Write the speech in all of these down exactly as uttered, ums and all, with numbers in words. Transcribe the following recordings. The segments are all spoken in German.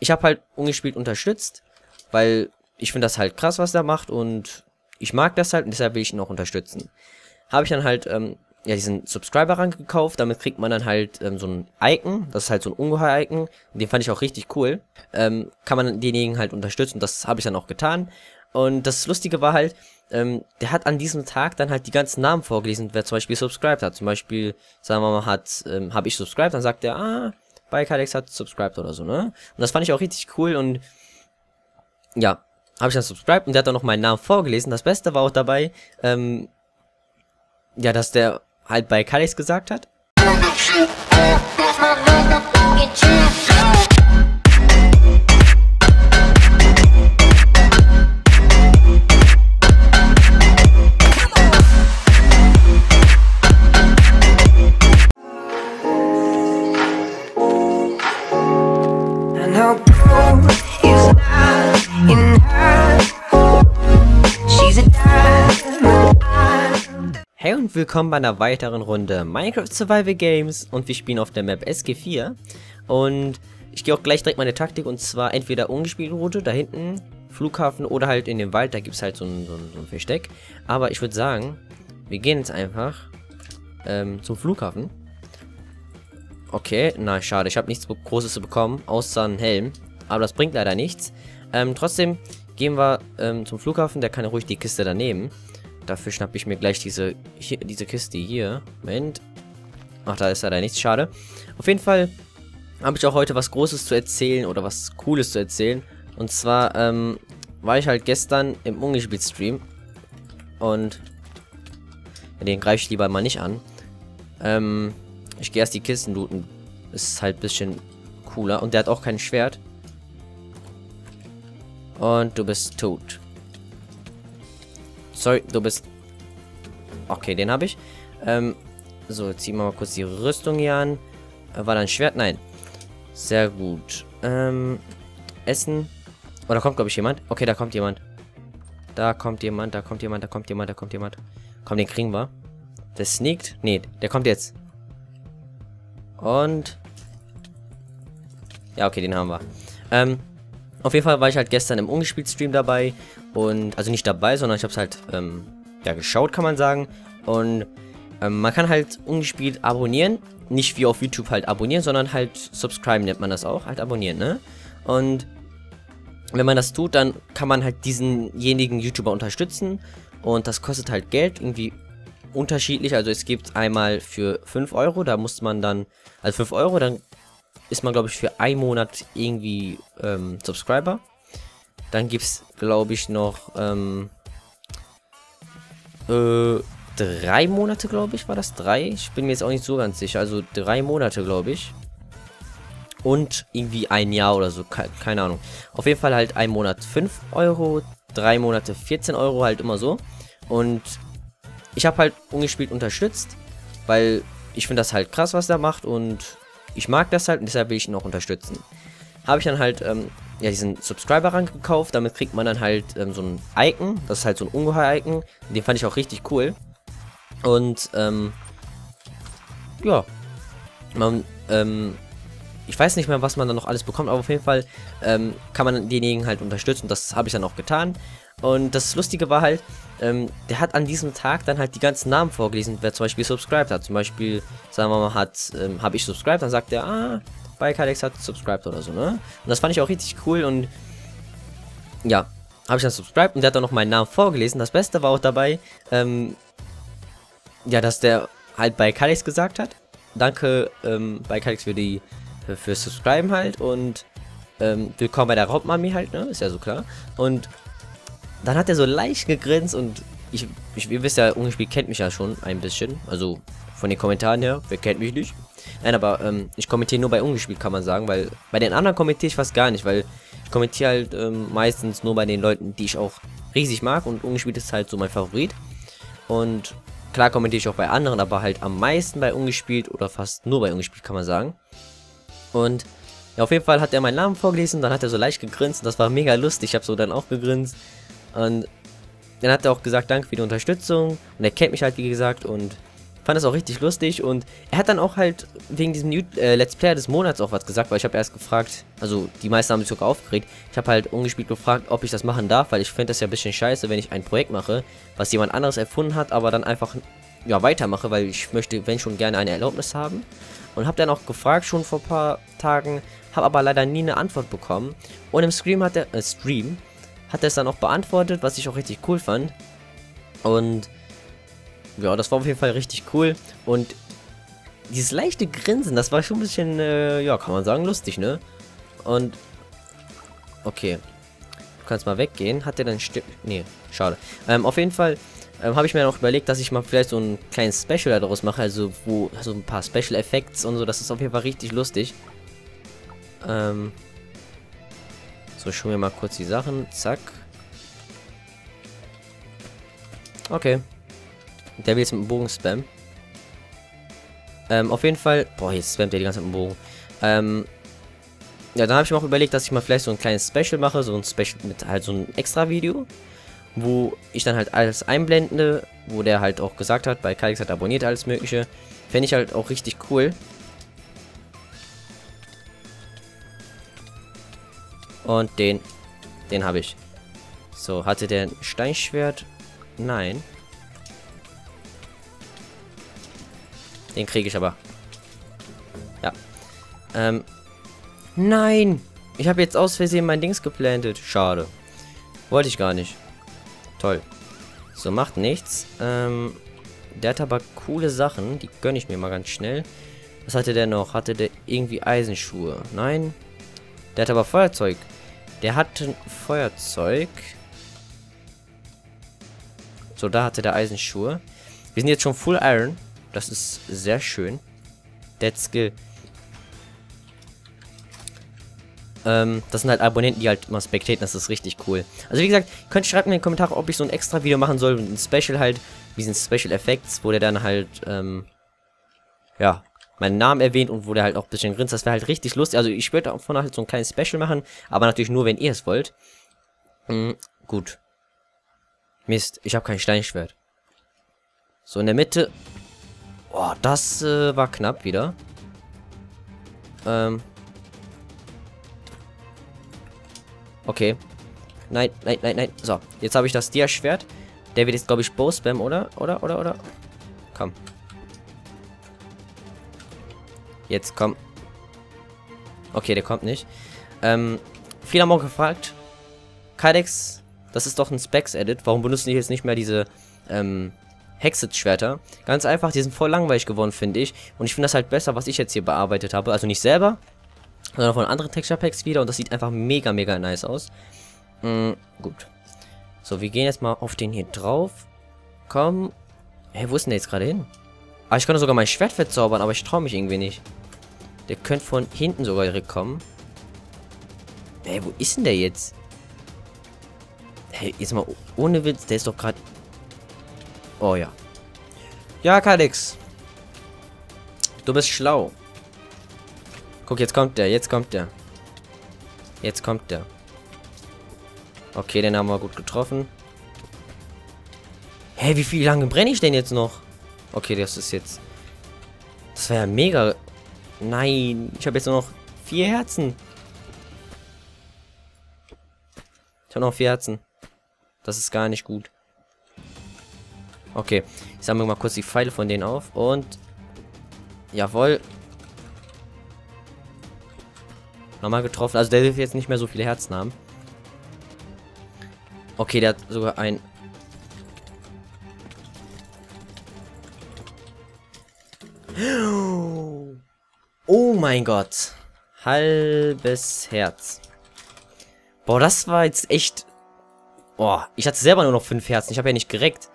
ich habe halt Ungespielt unterstützt, weil ich finde das halt krass, was er macht, und ich mag das halt und deshalb will ich ihn auch unterstützen. Habe ich dann halt ähm, ja, diesen Subscriber-Rang gekauft, damit kriegt man dann halt ähm, so ein Icon, das ist halt so ein Ungeheuer-Icon, den fand ich auch richtig cool, ähm, kann man denjenigen halt unterstützen, das habe ich dann auch getan. Und das Lustige war halt, ähm, der hat an diesem Tag dann halt die ganzen Namen vorgelesen, wer zum Beispiel subscribed hat. Zum Beispiel, sagen wir mal, hat, ähm, habe ich subscribed, dann sagt er, ah, bei Kadex hat subscribed oder so, ne? Und das fand ich auch richtig cool und, ja, habe ich dann subscribed und der hat dann noch meinen Namen vorgelesen. Das Beste war auch dabei, ähm, ja, dass der halt bei Kadex gesagt hat. Hey und willkommen bei einer weiteren Runde Minecraft Survival Games und wir spielen auf der Map S G vier und ich gehe auch gleich direkt meine Taktik, und zwar entweder ungespielte Route, da hinten, Flughafen oder halt in den Wald, da gibt es halt so ein, so, ein, so ein Versteck. Aber ich würde sagen, wir gehen jetzt einfach ähm, zum Flughafen. Okay, na schade, ich habe nichts Großes bekommen, außer einen Helm, aber das bringt leider nichts. Ähm, trotzdem gehen wir ähm, zum Flughafen, der kann ruhig die Kiste daneben. Dafür schnappe ich mir gleich diese, hier, diese Kiste hier. Moment. Ach, da ist leider nichts. Schade. Auf jeden Fall habe ich auch heute was Großes zu erzählen oder was Cooles zu erzählen. Und zwar ähm, war ich halt gestern im Ungespielt-Stream. Und den greife ich lieber mal nicht an. Ähm, ich gehe erst die Kisten looten. Ist halt ein bisschen cooler. Und der hat auch kein Schwert. Und du bist tot. Sorry, du bist... Okay, den habe ich. Ähm, so, ziehen wir mal kurz die Rüstung hier an. War da ein Schwert? Nein. Sehr gut. Ähm, Essen. Oh, da kommt, glaube ich, jemand. Okay, da kommt jemand. Da kommt jemand, da kommt jemand, da kommt jemand, da kommt jemand. Komm, den kriegen wir. Der sneakt? Nee, der kommt jetzt. Und... Ja, okay, den haben wir. Ähm... Auf jeden Fall war ich halt gestern im Ungespielt-Stream dabei und, also nicht dabei, sondern ich habe es halt, ähm, ja, geschaut, kann man sagen. Und ähm, man kann halt Ungespielt abonnieren, nicht wie auf YouTube halt abonnieren, sondern halt subscriben nennt man das auch, halt abonnieren, ne? Und wenn man das tut, dann kann man halt diesenjenigen YouTuber unterstützen und das kostet halt Geld, irgendwie unterschiedlich. Also es gibt einmal für fünf Euro, da muss man dann, also fünf Euro, dann... ist man, glaube ich, für einen Monat irgendwie ähm, Subscriber. Dann gibt es, glaube ich, noch ähm, äh, drei Monate, glaube ich, war das drei? Ich bin mir jetzt auch nicht so ganz sicher. Also drei Monate, glaube ich. Und irgendwie ein Jahr oder so, ke keine Ahnung. Auf jeden Fall halt ein Monat fünf Euro, drei Monate vierzehn Euro, halt immer so. Und ich habe halt Ungespielt unterstützt, weil ich finde das halt krass, was er macht und... ich mag das halt und deshalb will ich ihn auch unterstützen. Habe ich dann halt ähm, ja, diesen Subscriber-Rang gekauft, damit kriegt man dann halt ähm, so ein Icon, das ist halt so ein Ungeheuer-Icon, den fand ich auch richtig cool. Und ähm, ja, man, ähm, ich weiß nicht mehr, was man dann noch alles bekommt, aber auf jeden Fall ähm, kann man denjenigen halt unterstützen und das habe ich dann auch getan. Und das Lustige war halt, ähm, der hat an diesem Tag dann halt die ganzen Namen vorgelesen, wer zum Beispiel subscribed hat. Zum Beispiel, sagen wir mal, hat, ähm, habe ich subscribed, dann sagt er, ah, bei Kadex hat subscribed oder so, ne? Und das fand ich auch richtig cool und, ja, habe ich dann subscribed und der hat dann noch meinen Namen vorgelesen. Das Beste war auch dabei, ähm, ja, dass der halt bei Kadex gesagt hat, danke, ähm, bei Kadex für die, für, für subscriben halt und, ähm, willkommen bei der Raubmami halt, ne? Ist ja so klar. Und, dann hat er so leicht gegrinst und ich, ich, ihr wisst ja, Ungespielt kennt mich ja schon ein bisschen, also von den Kommentaren her, wer kennt mich nicht? Nein, aber ähm, ich kommentiere nur bei Ungespielt, kann man sagen, weil bei den anderen kommentiere ich fast gar nicht, weil ich kommentiere halt ähm, meistens nur bei den Leuten, die ich auch riesig mag und Ungespielt ist halt so mein Favorit. Und klar kommentiere ich auch bei anderen, aber halt am meisten bei Ungespielt oder fast nur bei Ungespielt, kann man sagen. Und ja, auf jeden Fall hat er meinen Namen vorgelesen, dann hat er so leicht gegrinst und das war mega lustig, ich habe so dann auch gegrinst. Und dann hat er auch gesagt, danke für die Unterstützung. Und er kennt mich halt, wie gesagt, und fand das auch richtig lustig und er hat dann auch halt wegen diesem New äh, Let's Player des Monats auch was gesagt, weil ich habe erst gefragt, also die meisten haben sich sogar aufgeregt, ich habe halt ungespielt gefragt, ob ich das machen darf, weil ich finde das ja ein bisschen scheiße, wenn ich ein Projekt mache, was jemand anderes erfunden hat, aber dann einfach ja weitermache, weil ich möchte, wenn schon, gerne eine Erlaubnis haben. Und habe dann auch gefragt schon vor ein paar Tagen, habe aber leider nie eine Antwort bekommen. Und im Stream hat er, äh, Stream, hat er es dann auch beantwortet, was ich auch richtig cool fand. Und ja, das war auf jeden Fall richtig cool. Und dieses leichte Grinsen, das war schon ein bisschen, äh, ja, kann man sagen, lustig, ne? Und okay, du kannst mal weggehen. Hat er dann Stück? Nee, schade. Ähm, auf jeden Fall Ähm, habe ich mir noch überlegt, dass ich mal vielleicht so ein kleines Special daraus mache, also wo so ein paar Special Effects und so, das ist auf jeden Fall richtig lustig. Ähm so, schauen wir mal kurz die Sachen, zack. Okay. Der will jetzt mit dem Bogen spammen. Ähm, auf jeden Fall, boah, jetzt spammt der die ganze Zeit mit dem Bogen. Ähm ja, dann habe ich mir auch überlegt, dass ich mal vielleicht so ein kleines Special mache, so ein Special mit halt so ein extra Video, wo ich dann halt alles einblende, wo der halt auch gesagt hat, bei Kadex hat abonniert, alles mögliche. Fände ich halt auch richtig cool. Und den, den habe ich. So, hatte der ein Steinschwert? Nein. Den kriege ich aber. Ja. Ähm. Nein! Ich habe jetzt aus Versehen mein Dings geplantet. Schade. Wollte ich gar nicht. Toll. So, macht nichts. Ähm, der hat aber coole Sachen. Die gönne ich mir mal ganz schnell. Was hatte der noch? Hatte der irgendwie Eisenschuhe? Nein. Der hat aber Feuerzeug. Der hatte Feuerzeug. So, da hatte der Eisenschuhe. Wir sind jetzt schon Full Iron. Das ist sehr schön. Dead Skill. Das sind halt Abonnenten, die halt mal spectaten, das ist richtig cool. Also wie gesagt, könnt ihr schreiben in den Kommentaren, ob ich so ein extra Video machen soll, ein Special halt, wie sind Special Effects, wo der dann halt, ähm, ja, meinen Namen erwähnt und wo der halt auch ein bisschen grinst, das wäre halt richtig lustig. Also ich würde auch vorne halt so ein kleines Special machen, aber natürlich nur, wenn ihr es wollt. Mhm, gut. Mist, ich habe kein Steinschwert. So, in der Mitte. Oh, das äh, war knapp wieder. Ähm. Okay. Nein, nein, nein, nein. So, jetzt habe ich das Dia-Schwert. Der wird jetzt, glaube ich, Bow-Spam, oder? Oder, oder, oder? Komm. Jetzt, komm. Okay, der kommt nicht. Ähm, viele haben auch gefragt. Kadex, das ist doch ein Specs-Edit. Warum benutzen die jetzt nicht mehr diese, ähm, Hexxit-Schwerter? Ganz einfach, die sind voll langweilig geworden, finde ich. Und ich finde das halt besser, was ich jetzt hier bearbeitet habe. Also nicht selber, sondern von anderen Texture Packs wieder, und das sieht einfach mega, mega nice aus. Mm, gut. So, wir gehen jetzt mal auf den hier drauf. Komm. Hey, wo ist denn der jetzt gerade hin? Ah, ich könnte sogar mein Schwert verzaubern, aber ich traue mich irgendwie nicht. Der könnte von hinten sogar direkt kommen. Hey, wo ist denn der jetzt? Hey, jetzt mal ohne Witz, der ist doch gerade... Oh ja. Ja, Kadex. Du bist schlau. Guck, jetzt kommt der, jetzt kommt der. Jetzt kommt der. Okay, den haben wir gut getroffen. Hä, hey, wie viel lange brenne ich denn jetzt noch? Okay, das ist jetzt... Das war ja mega... Nein, ich habe jetzt nur noch vier Herzen. Ich habe noch vier Herzen. Das ist gar nicht gut. Okay, ich sammle mal kurz die Pfeile von denen auf und... Jawohl. Nochmal getroffen. Also der dürfte jetzt nicht mehr so viele Herzen haben. Okay, der hat sogar ein... Oh mein Gott. Halbes Herz. Boah, das war jetzt echt... Boah, ich hatte selber nur noch fünf Herzen. Ich habe ja nicht gereckt.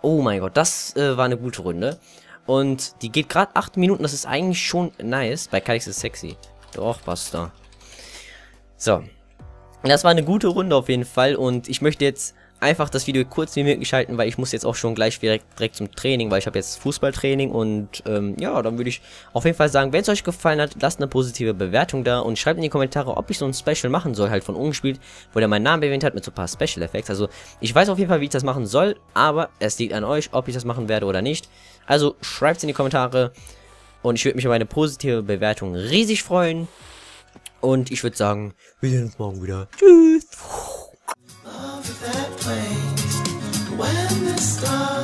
Oh mein Gott, das äh, war eine gute Runde. Und die geht gerade acht Minuten. Das ist eigentlich schon nice. Bei Kadex ist sexy. Doch, passt da. So. Das war eine gute Runde auf jeden Fall. Und ich möchte jetzt einfach das Video kurz wie möglich halten, weil ich muss jetzt auch schon gleich direkt, direkt zum Training, weil ich habe jetzt Fußballtraining und ähm, ja, dann würde ich auf jeden Fall sagen, wenn es euch gefallen hat, lasst eine positive Bewertung da und schreibt in die Kommentare, ob ich so ein Special machen soll, halt von Ungespielt, wo der meinen Namen erwähnt hat, mit so ein paar Special Effects. Also ich weiß auf jeden Fall, wie ich das machen soll, aber es liegt an euch, ob ich das machen werde oder nicht. Also schreibt es in die Kommentare und ich würde mich über eine positive Bewertung riesig freuen. Und ich würde sagen, wir sehen uns morgen wieder. Tschüss! Of that place, when the stars